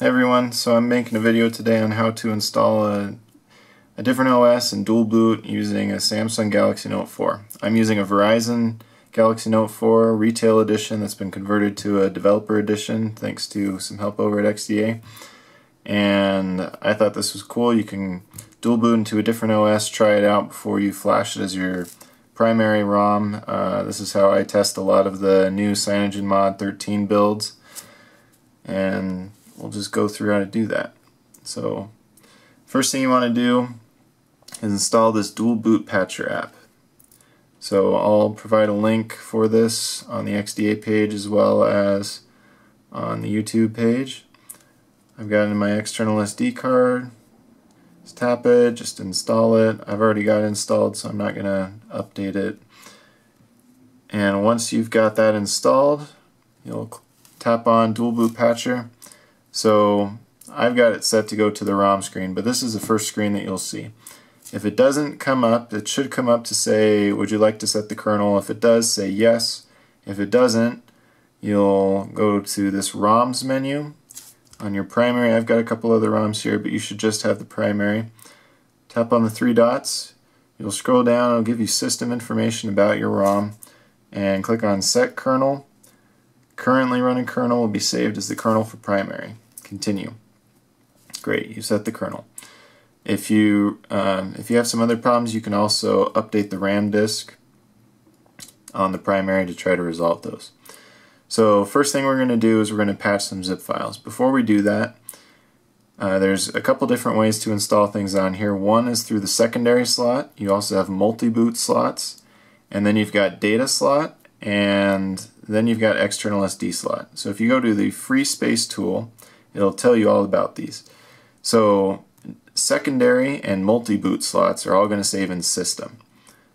Hey everyone, so I'm making a video today on how to install a different OS and dual boot using a Samsung Galaxy Note 4. I'm using a Verizon Galaxy Note 4 retail edition that's been converted to a developer edition thanks to some help over at XDA. And I thought this was cool. You can dual boot into a different OS, try it out before you flash it as your primary ROM. This is how I test a lot of the new CyanogenMod 13 builds. And we'll just go through how to do that. So first thing you want to do is install this Dual Boot Patcher app. So I'll provide a link for this on the XDA page as well as on the YouTube page. I've got it in my external SD card. Just tap it, just install it. I've already got it installed, so I'm not going to update it. And once you've got that installed, you'll tap on Dual Boot Patcher. So I've got it set to go to the ROM screen, but this is the first screen that you'll see. If it doesn't come up, it should come up to say, would you like to set the kernel? If it does, say yes. If it doesn't, you'll go to this ROMs menu. On your primary, I've got a couple other ROMs here, but you should just have the primary. Tap on the three dots. You'll scroll down. It'll give you system information about your ROM. And click on Set Kernel. Currently running kernel will be saved as the kernel for primary. Continue. Great, you set the kernel. If you have some other problems, you can also update the RAM disk on the primary to try to resolve those. So first thing we're going to do is we're going to patch some zip files. Before we do that, there's a couple different ways to install things on here. One is through the secondary slot. You also have multi-boot slots, and then you've got data slot, and then you've got external SD slot. So if you go to the free space tool, it'll tell you all about these. So secondary and multi-boot slots are all going to save in system.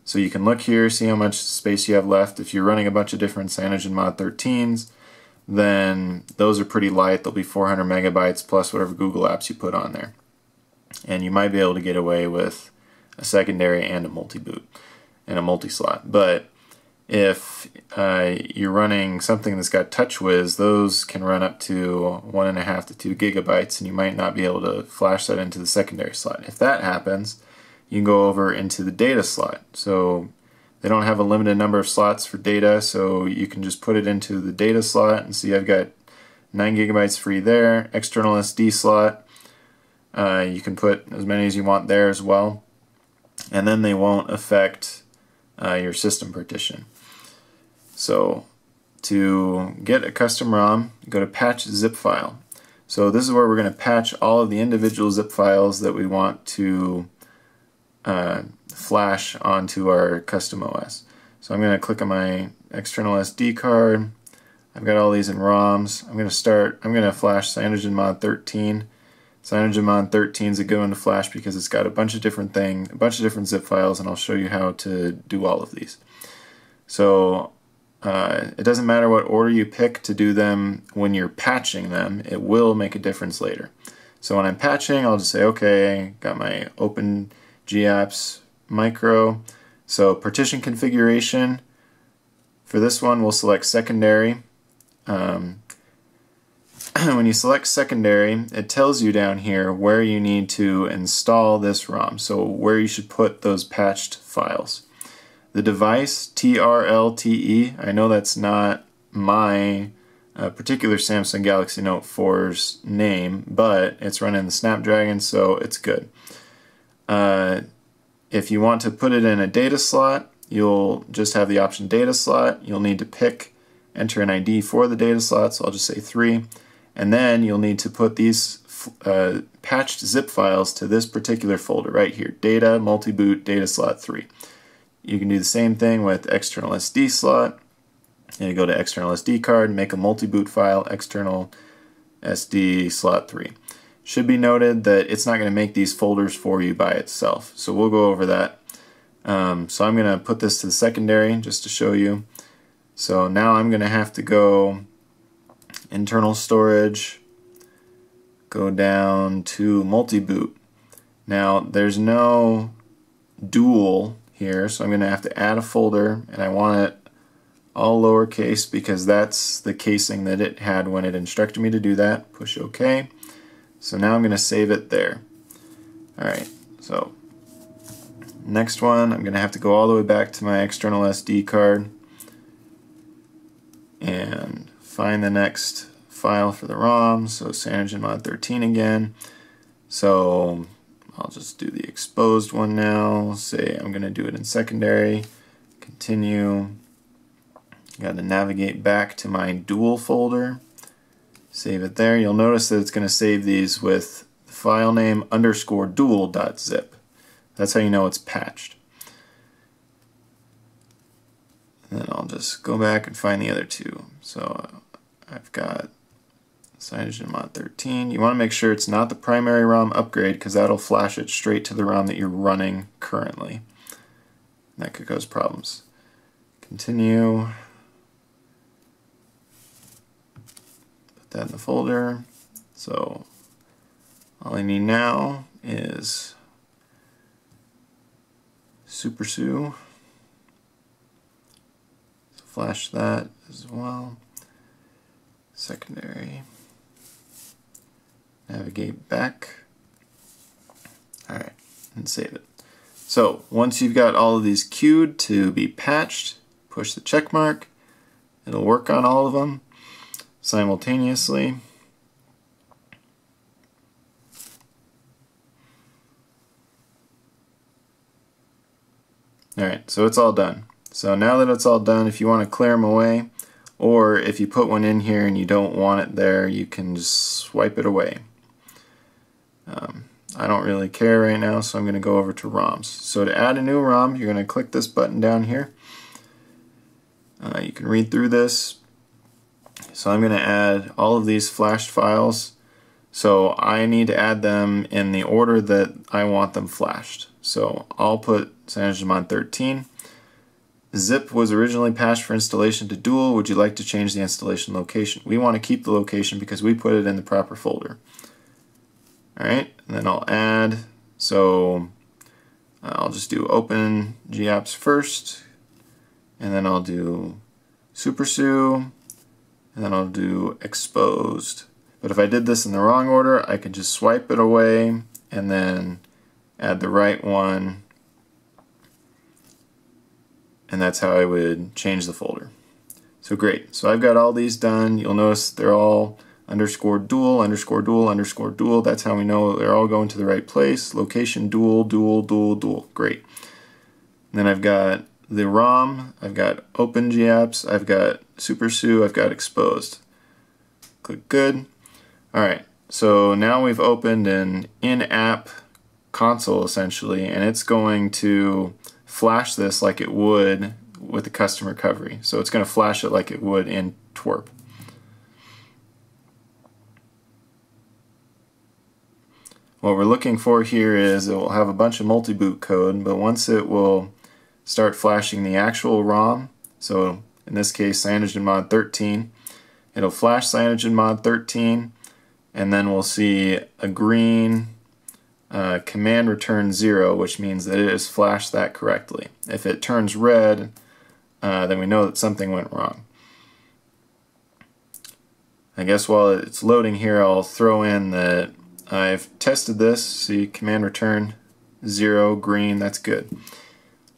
So you can look here, see how much space you have left. If you're running a bunch of different CyanogenMod 13s, then those are pretty light. They'll be 400 megabytes plus whatever Google apps you put on there. And you might be able to get away with a secondary and a multi-boot and a multi-slot. But if you're running something that's got TouchWiz, those can run up to 1.5 to 2 gigabytes, and you might not be able to flash that into the secondary slot. If that happens, you can go over into the data slot. So they don't have a limited number of slots for data, so you can just put it into the data slot and see I've got 9 gigabytes free there. External SD slot, you can put as many as you want there as well, and then they won't affect your system partition. So to get a custom ROM, go to patch zip file. So this is where we're going to patch all of the individual zip files that we want to flash onto our custom OS. So I'm going to click on my external SD card. I've got all these in ROMs. I'm going to flash CyanogenMod 13. CyanogenMod 13 is a good one to flash because it's got a bunch of different zip files, and I'll show you how to do all of these. So it doesn't matter what order you pick to do them when you're patching them, it will make a difference later. So when I'm patching, I'll just say, okay, got my OpenGApps micro. So partition configuration, for this one we'll select secondary. When you select secondary, it tells you down here where you need to install this ROM, so where you should put those patched files. The device, T-R-L-T-E, I know that's not my particular Samsung Galaxy Note 4's name, but it's running the Snapdragon, so it's good. If you want to put it in a data slot, you'll just have the option data slot. You'll need to enter an ID for the data slot, so I'll just say 3. And then you'll need to put these patched zip files to this particular folder right here, data, multi-boot, data slot 3. You can do the same thing with external SD slot. You go to external SD card, make a multi-boot file, external SD slot 3. Should be noted that it's not going to make these folders for you by itself, so we'll go over that. So I'm going to put this to the secondary just to show you. So now I'm going to have to go internal storage, go down to multi-boot. Now there's no dual here, so I'm going to have to add a folder, and I want it all lowercase because that's the casing that it had when it instructed me to do that. Push OK. So now I'm going to save it there. Alright, so next one, I'm going to have to go all the way back to my external SD card and find the next file for the ROM. So CyanogenMod 13 again. So I'll just do the exposed one now. Say I'm going to do it in secondary. Continue. Got to navigate back to my dual folder. Save it there. You'll notice that it's going to save these with the file name _dual.zip. That's how you know it's patched. And then I'll just go back and find the other two. So I've got CyanogenMod 13. You want to make sure it's not the primary ROM upgrade because that'll flash it straight to the ROM that you're running currently. And that could cause problems. Continue. Put that in the folder. So all I need now is SuperSU. So flash that as well. Secondary. Navigate back. Alright, and save it. So once you've got all of these queued to be patched, push the check mark. It'll work on all of them simultaneously. Alright, so it's all done. So now that it's all done, if you want to clear them away, or if you put one in here and you don't want it there, you can just swipe it away. I don't really care right now, so I'm going to go over to ROMs. So to add a new ROM, you're going to click this button down here. You can read through this. So I'm going to add all of these flashed files. So I need to add them in the order that I want them flashed. So I'll put CyanogenMod 13. Zip was originally patched for installation to dual. Would you like to change the installation location? We want to keep the location because we put it in the proper folder. Alright, and then I'll add, so I'll just do OpenGApps first, and then I'll do SuperSU, and then I'll do Exposed. But if I did this in the wrong order, I could just swipe it away and then add the right one, and that's how I would change the folder. So great, so I've got all these done. You'll notice they're all _dual. That's how we know they're all going to the right place. Location dual. Great. And then I've got the ROM, I've got OpenGApps, I've got SuperSU, I've got Exposed. Click good. Alright, so now we've opened an in-app console essentially, and it's going to flash this like it would with the custom recovery. So it's going to flash it like it would in TWRP. What we're looking for here is it will have a bunch of multi-boot code, but once it will start flashing the actual ROM, so in this case CyanogenMod 13, it'll flash CyanogenMod 13, and then we'll see a green command return 0, which means that it has flashed that correctly. If it turns red, then we know that something went wrong. I guess while it's loading here, I'll throw in that I've tested this. See, command return 0 green, that's good.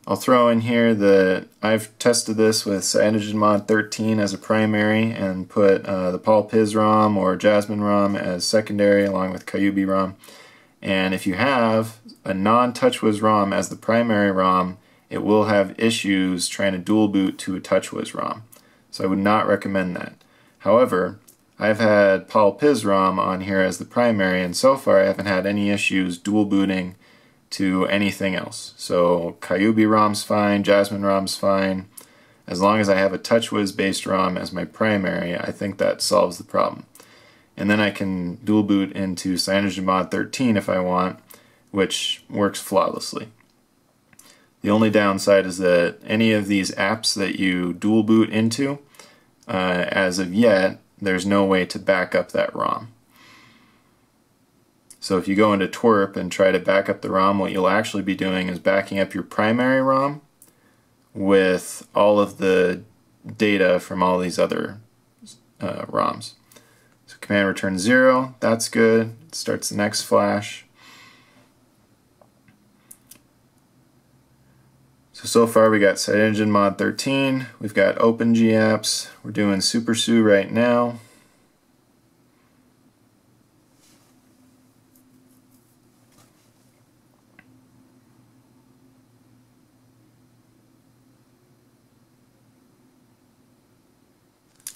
I'll throw in here that I've tested this with CyanogenMod 13 as a primary and put the Paul Piz ROM or Jasmine ROM as secondary along with Kaiuby ROM. And if you have a non-TouchWiz ROM as the primary ROM, it will have issues trying to dual boot to a TouchWiz ROM. So I would not recommend that. However, I've had Paul Piz ROM on here as the primary, and so far I haven't had any issues dual booting to anything else. So Kaiuby ROM's fine, Jasmine ROM's fine. As long as I have a TouchWiz based ROM as my primary, I think that solves the problem. And then I can dual boot into CyanogenMod 13 if I want, which works flawlessly. The only downside is that any of these apps that you dual boot into, as of yet, there's no way to back up that ROM. So if you go into TWRP and try to back up the ROM, what you'll actually be doing is backing up your primary ROM with all of the data from all these other ROMs. So command return 0, that's good. It starts the next flash. So far we got CyanogenMod 13, we've got OpenGApps, we're doing SuperSU right now.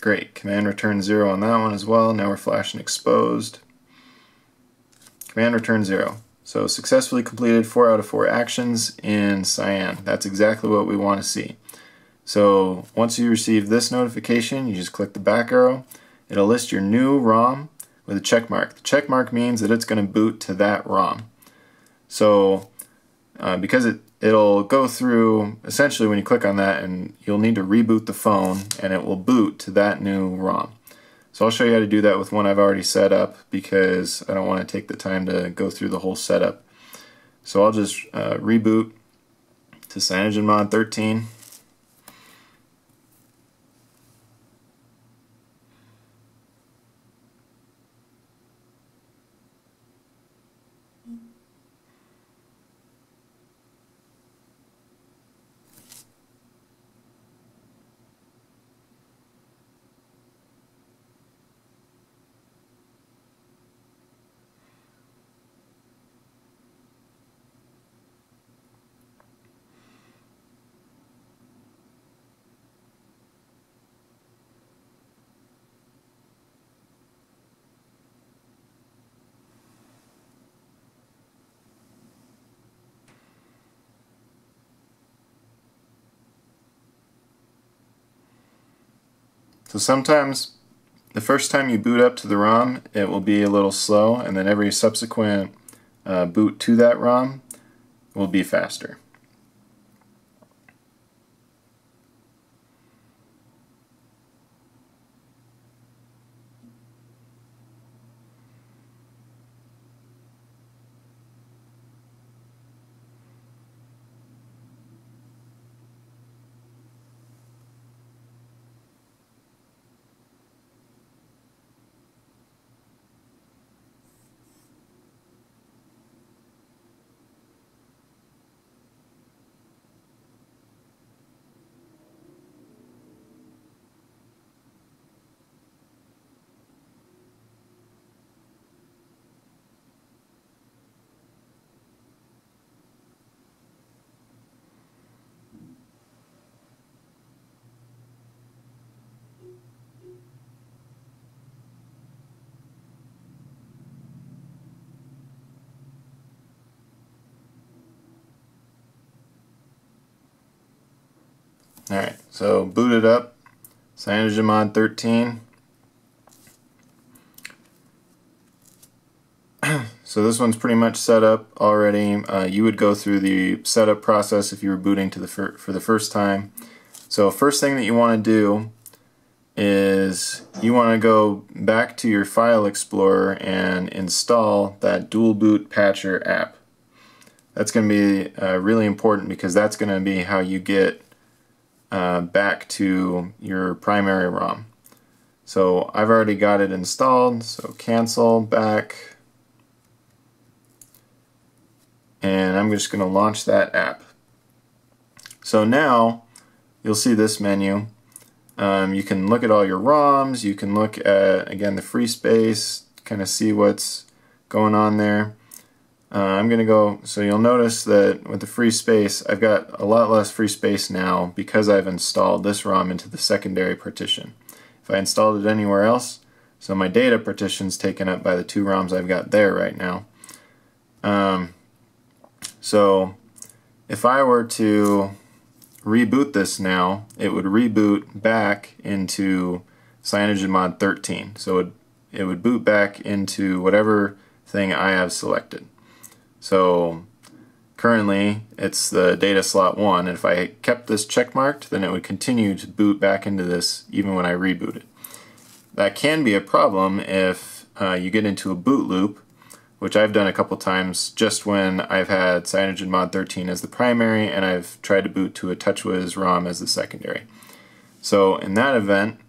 Great, command return 0 on that one as well. Now we're flashing Exposed. Command return 0. So successfully completed 4 out of 4 actions in Cyan. That's exactly what we want to see. So once you receive this notification, you just click the back arrow. It'll list your new ROM with a check mark. The check mark means that it's going to boot to that ROM. So because it'll go through, essentially when you click on that, and you'll need to reboot the phone and it will boot to that new ROM. So I'll show you how to do that with one I've already set up because I don't want to take the time to go through the whole setup. So I'll just reboot to CyanogenMod 13. So sometimes the first time you boot up to the ROM it will be a little slow, and then every subsequent boot to that ROM will be faster. Alright, so boot it up, CyanogenMod 13. So this one's pretty much set up already. You would go through the setup process if you were booting to the for the first time. So first thing that you want to do is you want to go back to your File Explorer and install that Dual Boot Patcher app. That's going to be really important because that's going to be how you get back to your primary ROM. So I've already got it installed, so cancel, back, and I'm just going to launch that app. So now you'll see this menu. You can look at all your ROMs, you can look at, again, the free space, kind of see what's going on there. I'm going to go, so you'll notice that with the free space, I've got a lot less free space now because I've installed this ROM into the secondary partition. If I installed it anywhere else, so my data partition's taken up by the 2 ROMs I've got there right now. So if I were to reboot this now, it would reboot back into CyanogenMod 13. So it would boot back into whatever thing I have selected. So currently it's the data slot 1, and if I kept this checkmarked then it would continue to boot back into this even when I reboot it. That can be a problem if you get into a boot loop, which I've done a couple times just when I've had CyanogenMod 13 as the primary and I've tried to boot to a TouchWiz ROM as the secondary. So in that event,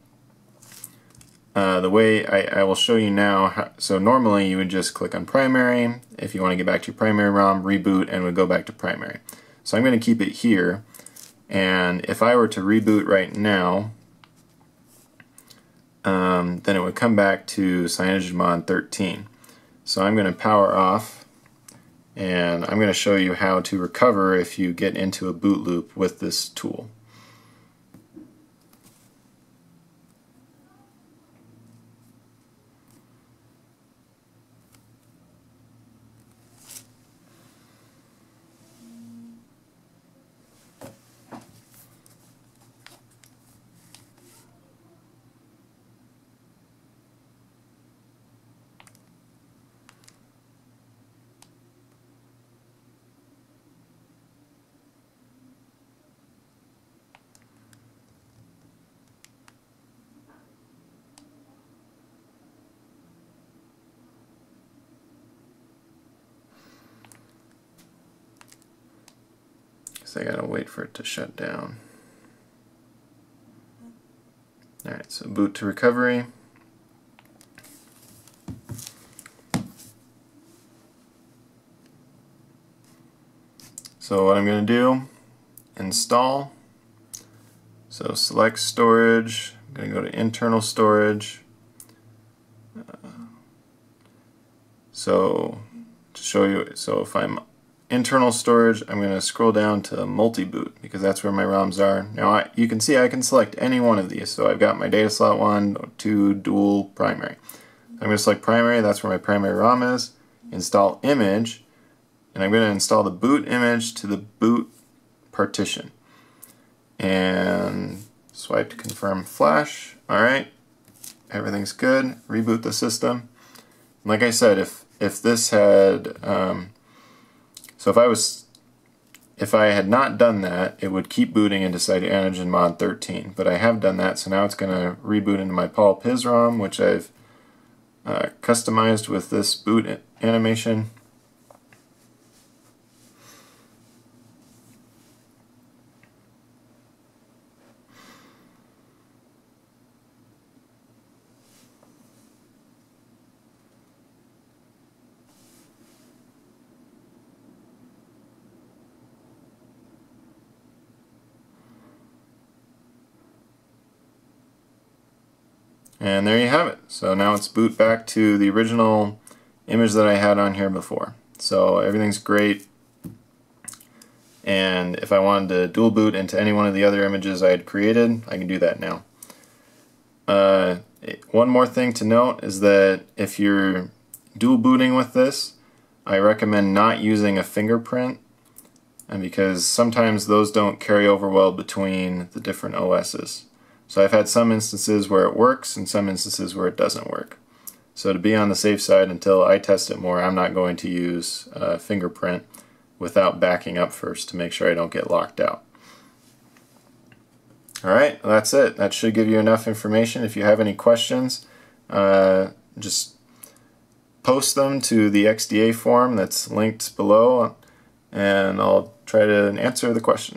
the way I will show you now, so normally you would just click on primary. If you want to get back to your primary ROM, reboot, and would go back to primary. So I'm going to keep it here, and if I were to reboot right now, then it would come back to CyanogenMod 13. So I'm going to power off, and I'm going to show you how to recover if you get into a boot loop with this tool. So I gotta wait for it to shut down. Alright, so boot to recovery. So what I'm gonna do, install. So select storage, I'm gonna go to internal storage. So to show you, so if I'm internal storage, I'm going to scroll down to multi-boot because that's where my ROMs are. Now you can see I can select any one of these. So I've got my data slot 1, 2, dual, primary. I'm going to select primary, that's where my primary ROM is. Install image, and I'm going to install the boot image to the boot partition. And swipe to confirm flash. Alright, everything's good. Reboot the system. And like I said, if this had... So if I had not done that, it would keep booting into CyanogenMod 13, but I have done that, so now it's going to reboot into my Paul Piz ROM, which I've customized with this boot animation. And there you have it. So now it's boot back to the original image that I had on here before. So everything's great. And if I wanted to dual boot into any one of the other images I had created, I can do that now. One more thing to note is that if you're dual booting with this, I recommend not using a fingerprint, and because sometimes those don't carry over well between the different OS's. So I've had some instances where it works and some instances where it doesn't work. So to be on the safe side until I test it more, I'm not going to use fingerprint without backing up first to make sure I don't get locked out. Alright, well, that's it. That should give you enough information. If you have any questions, just post them to the XDA form that's linked below, and I'll try to answer the question.